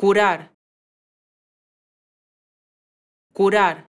Curar. Curar.